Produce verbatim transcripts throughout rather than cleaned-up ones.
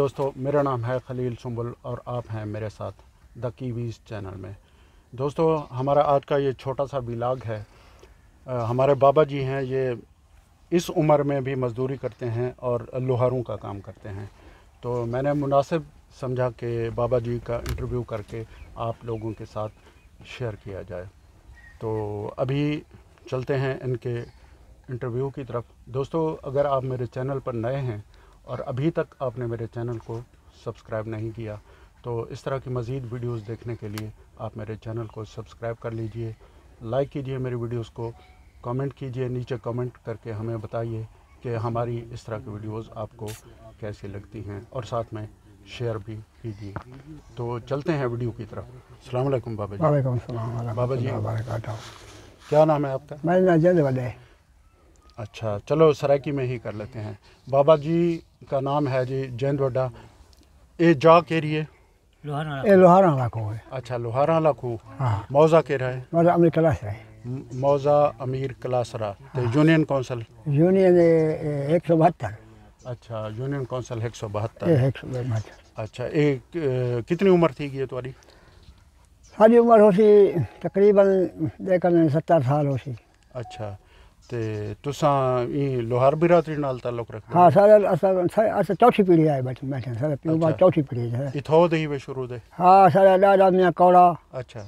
दोस्तों, मेरा नाम है खलील सुंबल और आप हैं मेरे साथ द कीवीज़ चैनल में। दोस्तों, हमारा आज का ये छोटा सा व्लॉग है। आ, हमारे बाबा जी हैं, ये इस उम्र में भी मज़दूरी करते हैं और लोहारों का काम करते हैं। तो मैंने मुनासिब समझा कि बाबा जी का इंटरव्यू करके आप लोगों के साथ शेयर किया जाए। तो अभी चलते हैं इनके इंटरव्यू की तरफ। दोस्तों, अगर आप मेरे चैनल पर नए हैं और अभी तक आपने मेरे चैनल को सब्सक्राइब नहीं किया तो इस तरह की मज़ीद वीडियोस देखने के लिए आप मेरे चैनल को सब्सक्राइब कर लीजिए, लाइक कीजिए मेरी वीडियोस को, कमेंट कीजिए, नीचे कमेंट करके हमें बताइए कि हमारी इस तरह की वीडियोस आपको कैसी लगती हैं और साथ में शेयर भी कीजिए। तो चलते हैं वीडियो की तरफ। अस्सलाम वालेकुम बाबा जी। वालेकुम सलाम बाबा जी। क्या नाम है आपका? मैं अच्छा, चलो सराकी में ही कर लेते हैं। बाबा जी का नाम है जी जैन वड्डा। ए जा के रिए लोहारा लाखू है। अच्छा, लोहारा लाखू। हाँ। मौजा के रहे? मौजा अमीर कलासरा है। मौजा अमीर कलासरा। हाँ। Union council? यूनियन एक सौ बहत्तर। अच्छा, यूनियन कौंसल एक सौ बहत्तर। अच्छा, एक कितनी उम्र थी ये तुम्हारी? सारी उम्र हो सी तकरीबन देखने सत्तर साल हो सी। अच्छा, ते तुसा ये लोहार बिरादरी नाल ताल्लुक रखते? हां, सारा अस चौथी पीढ़ी आए बैठे बैठे सारा पिओबा चौथी पीढ़ी है। इथो दही वे शुरू दे? हां, सारा दादा मियां कौड़ा। अच्छा,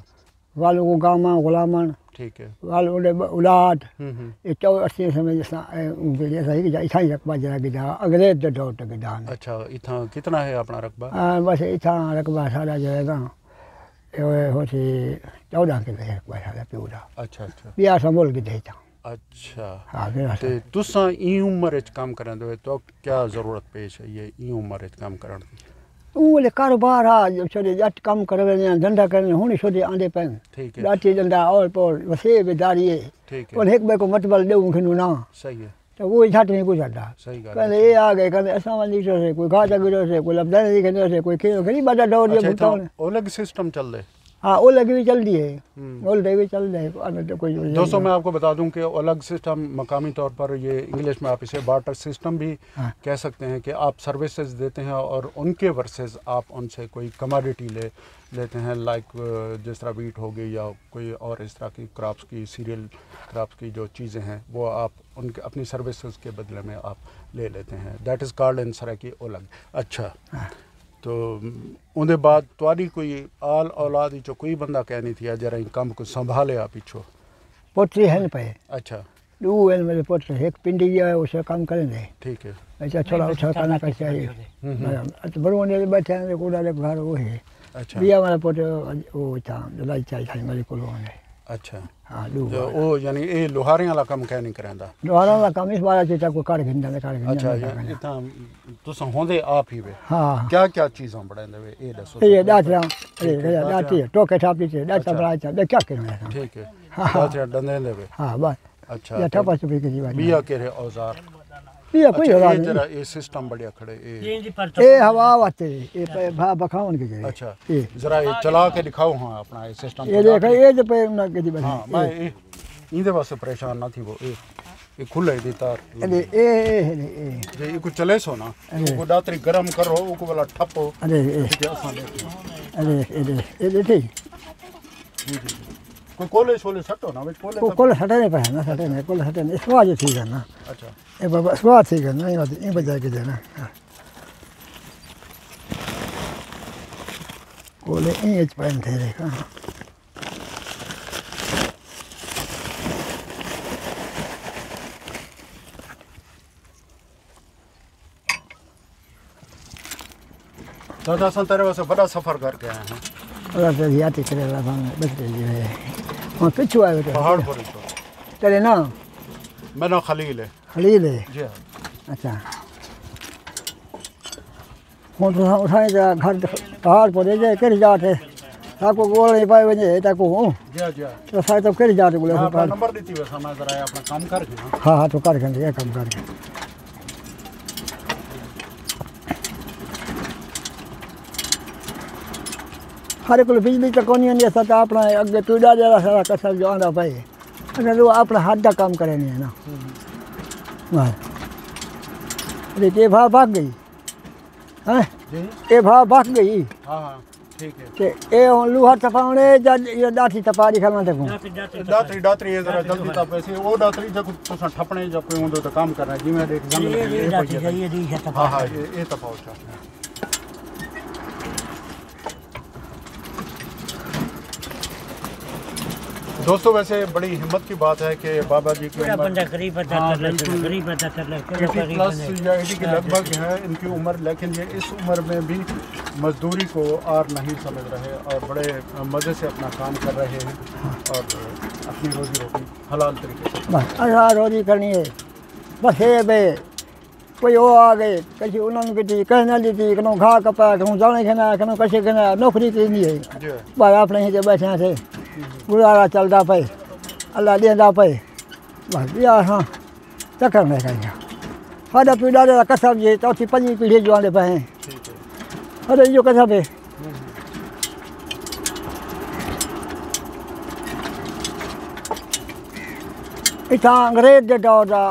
वालों को गामा गुलामन। ठीक है, वालों ने औलाद। हम्म, ये अस्सी समय जैसा बिलिया सही जा इथाई रकबा जरा गिदा अंग्रेज दे दौर तक गिदा। अच्छा, इथा कितना है अपना रकबा? हां, बस इथा रकबा सारा जाएगा ये होती चौदह के रकबा सारा पिओदा। अच्छा अच्छा, बिया संभल के देता। अच्छा, ते तुसा ई उम्र च काम करन दे तो क्या जरूरत पेश है ये ई उम्र च काम करन दी? ओले कारोबार आ जो छोटे जट काम करवे ने धंधा करने हुनी छोटे आंदे पे। ठीक है, लाठी डंडा और पर वसे बेदारी है। ठीक है, और एक बे को मतबल देऊ खनु ना। सही है, तो वो जट में कोई ज्यादा सही गल है। ये आ गए कने असा वाली जो है कोई गाजा गिरो से कोई लबदा नहीं खने से कोई खेल गरीब बाजा डोर ये बुता अलग सिस्टम चल दे। हाँ, ओलग भी चल दी है, ओलग भी चल रही है। दोस्तों, मैं आपको बता दूं कि ओलग सिस्टम मकामी तौर पर ये इंग्लिश में आप इसे बार्टर सिस्टम भी हाँ। कह सकते हैं कि आप सर्विसेज देते हैं और उनके वर्सेस आप उनसे कोई कमोडिटी ले लेते हैं, लाइक जिस तरह वीट हो गई या कोई और इस तरह की क्रॉप्स की सीरियल क्रॉप्स की जो चीज़ें हैं वो आप उनके अपनी सर्विसेज के बदले में आप ले लेते हैं। दैट इज़ कॉल्ड इन सराकी ओलग। अच्छा हाँ। तो उनके बाद तुरी कोई आल औलाद जो कोई बंदा कहनी थी जरा कम को संभाले आप पिछो पोत्री है न पे? अच्छा, दो है मेरे पोत्री, एक पिंडी है उसे काम करें दे। ठीक है, अच्छा छोड़ा उठा करना कर चाहिए। अच्छा, बड़ो ने बैठे हैं कोड़ा ले घर वो है। अच्छा, ये हमारा पोते वो था लाई चाहिए मेरे को होने। अच्छा हां, दो वो यानी ए लोहारे वाला काम कहनी करांदा? लोहारे वाला काम इस बार चेता को काट गिंदा ने काट गिंदा। अच्छा, ये ता तुस होंदे आप ही वे? हां, क्या क्या चीजों बड़ांदे वे ए दसो? ये डाटरा ए डाटी टोके छापी छे डाटा बड़ा छे क्या करे? ठीक है, डाटा डंदे दे वे। हां बस। अच्छा, ये ठपा छपी की बात बिया करे औजार बिया कोई औजार जरा ए सिस्टम बढ़िया खड़े ए ए हवा आते ए बखावन के। अच्छा, जरा ये चला के दिखाओ। हां, अपना ए सिस्टम ये देखो ए जे पे ना के दी। हां, मैं ए इनदे बस परेशान ना थी वो ए ये खुले दी तार ए ए ए जे इको चले सो ना को दातरी गरम करो उको वाला ठपो। अरे अरे ए ए ठीक कोई कोले छोले सटो ना कोई कोले कोले हटे नहीं पाए ना हटे नहीं कोले हटे नहीं स्वाद ठीक है ना। अच्छा, ए बाबा स्वाद ठीक है ना ये बजाय के देना कोले एच पॉइंट है देखा। दादा सन तेरे वैसे बड़ा सफर करके आए हैं और तेरी यात्री करेला सामने बैठे जी है और पिछू आए थे पहाड़ पर। तेरे नाम? मेरा खलील है। खलील है जी। अच्छा, कौन सा उठाए जा घर पहाड़ पर जाए कर जाते ताको गोल नहीं पाए वने ताको हूं जी जी तो साथ तो कर जाते बोले अपना नंबर देती है हमारा जरा अपना काम कर के। हां हां, तो कर के ये काम कर के हर को बिजली तो कोनी नहीं सता अपना अगे तुडा जरा सारा कसर जो आंदा भाई अने लो अपना हाथ दा काम करे नहीं है ना। वाह, अरे के भाग भाग गई हैं ए भाव बस गई। हां हां ठीक है के ए लोहार तपावणे या दाठी तपाड़ी खाना देखो दाठी दाठी ये जरा जल्दी तप ऐसे वो दाठी जब तुसा ठपणे जब कोई होंदो तो काम करना जी मैं देख जंगल में ये दाठी है ये दी है तपा। हां हां ये तपाओ छा दोस्तों। वैसे बड़ी हिम्मत की बात है कि बाबा जी की बंदा गरीब गरीब प्लस या इसी के लगभग है इनकी उम्र, लेकिन ये इस उम्र में भी मजदूरी को आर नहीं समझ रहे और बड़े मज़े से अपना काम कर रहे हैं और अपनी रोजी रोटी हलाल तरीके से बस हलाल रोजी करनी है। बस ये बे कोई वो आ गए कहीं उन्होंने भी कहना दी थी कहीं घा कपा कहीं जाने खेना कहीं कशे खेना नौकरी करनी है बस आप नहीं से बैठे थे गुजारा चलता पे अल्लाह देंदा पे बस यार। हाँ चक्कर में कहीं साढ़ा पीड़ा जरा कसब ये चौथी पंजी पीढ़ी जुआने पे हैं अरे यो कसब है। इतना अंग्रेज के दौर का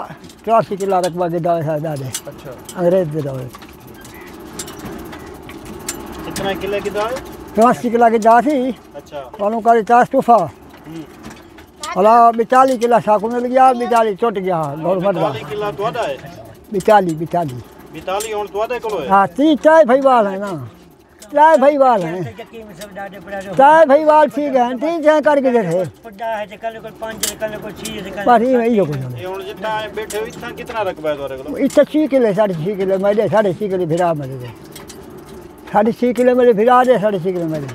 चौरासी किला रकबा के दौर है दादे। अच्छा अंग्रेज के दौर कितना किला के दौर चौरासी किला की दासी। अच्छा वालों का चार तोहफा हला बिचाली किला साकू में गया बिचाली टूट गया और मत गया किला तोड़ा है बिचाली बिचाली बिचाली और तोड़े कोलो है। हां ती चाय भाईवाल है ना चाय भाईवाल है चाय भाईवाल ठीक है ती चाय करके देखे पड़ा है कल को पांच कल को छह से कल पर ही हो गया ये और जितना बैठे हो इतना कितना रकबा है तोरे को इतना छह किलो साढ़े छह किलो मैं साढ़े छह किलो फिरा मत दे साढ़े छः किलो मेरे फिर आ जाए साढ़े छः किलो मेरे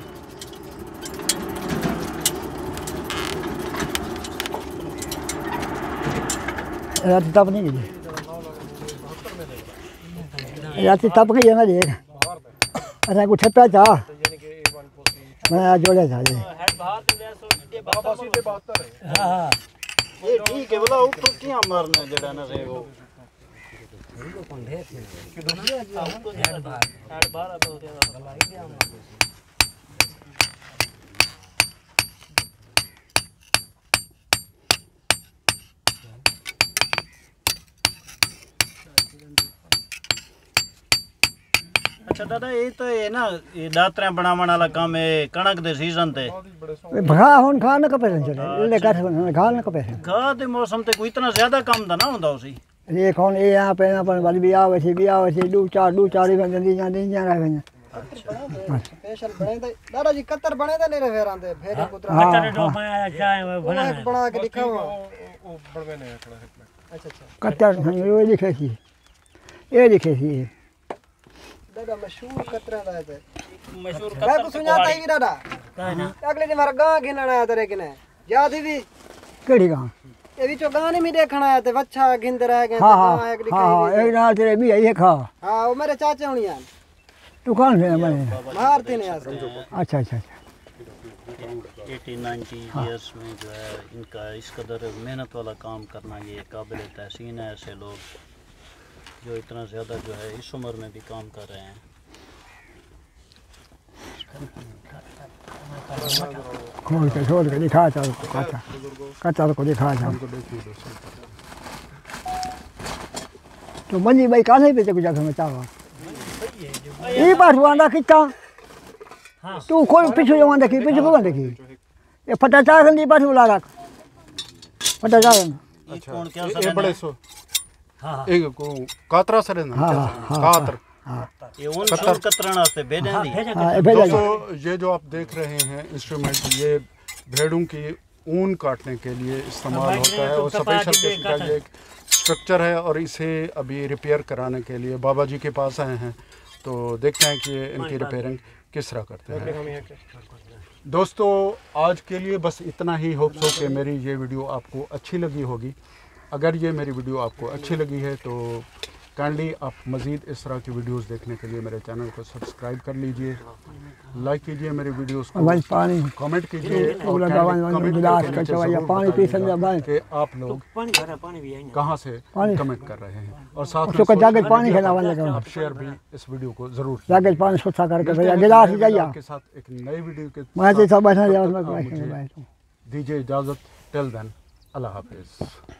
रात तप नहीं गई रात तप गई ना देख अरे कुछ छपा था मैं आज जोड़े था जी। हाँ ये ठीक है बोला उठो क्या मारना जड़ा ना रे वो अच्छा दादा ये तो ये ना ये दातरा बनावण वाला काम है कणक दे सीजन ते भगा होन खान का पैसा चले ले काठ खान का पैसा गा दे मौसम ते कोई इतना ज्यादा काम दा ना हुंदा उसी ये कौन ये यहाँ पे ना वाली भी आवे थी भी आवे थी दो चार दो चार ही जल्दी जल्दी जा रहे हैं। अच्छा स्पेशल बने दादा जी कतर बने दा ले रे फेर आंदे फेर पुत्रा कतर दो बनाया चाय बना बना के दिखा वो बड़वे ने थोड़ा सा। अच्छा अच्छा कतर ये दिखे थी ये दिखे थी दादा मशहूर कतरा दा है मशहूर कतर मैं को सुनाता ही दादा का ना अगले दिन हमारा गांव गिनना आया तेरे कने याद ही भी केड़ी गांव ये भी चौगाने में देखना आया थे बच्चा गिंदरा है गया है एक दिखाई हां एक रात रे भी ये खा हां वो मेरे चाचा हुनी यार दुकान से मैं मारते नहीं यार। अच्छा अच्छा नवासी इयर्स में जो है इनका इस कदर मेहनत वाला काम करना ये काबिल तहसीन है। ऐसे लोग जो इतना ज्यादा जो है इस उम्र में भी काम कर रहे हैं खोल के खोल के दिखा चाल कच्चा कच्चा को दिखा जाओ तो मंजी भाई काहे पे जगह में चावा ये पाठवांदा किता हां तू खोल पीछे वांदा की पीछे को वांदा की ये फटा चाखन दी पाठू ला रख फटा चाखन। अच्छा कौन क्या सब ये बड़े सो हां एक को कातरा से ना कातर हां ये उन सब कतराना से भेजा दी। दोस्तों ये जो आप देख रहे हैं इंस्ट्रूमेंट ये भेड़ों की ऊन काटने के लिए इस्तेमाल होता है और स्पेशल किस्म का ये स्ट्रक्चर है और इसे अभी रिपेयर कराने के लिए बाबा जी के पास आए हैं तो देखते हैं कि इनकी रिपेयरिंग किस तरह करते हैं। दोस्तों आज के लिए बस इतना ही। होप सो कि मेरी ये वीडियो आपको अच्छी लगी होगी। अगर ये मेरी वीडियो आपको अच्छी लगी है तो काइंडली आप मज़ीद इस तरह की वीडियोस देखने के लिए मेरे चैनल को सब्सक्राइब कर लीजिए, लाइक कीजिए मेरे वीडियोस को, कमेंट कीजिए और कमेंट कि आप लोग कहाँ से कमेंट कर रहे हैं और साथ में आप शेयर भी इस वीडियो को जरूर आपके साथ एक नई वीडियो के दीजिए इजाज़त। टिल देन अल्लाह हाफिज़।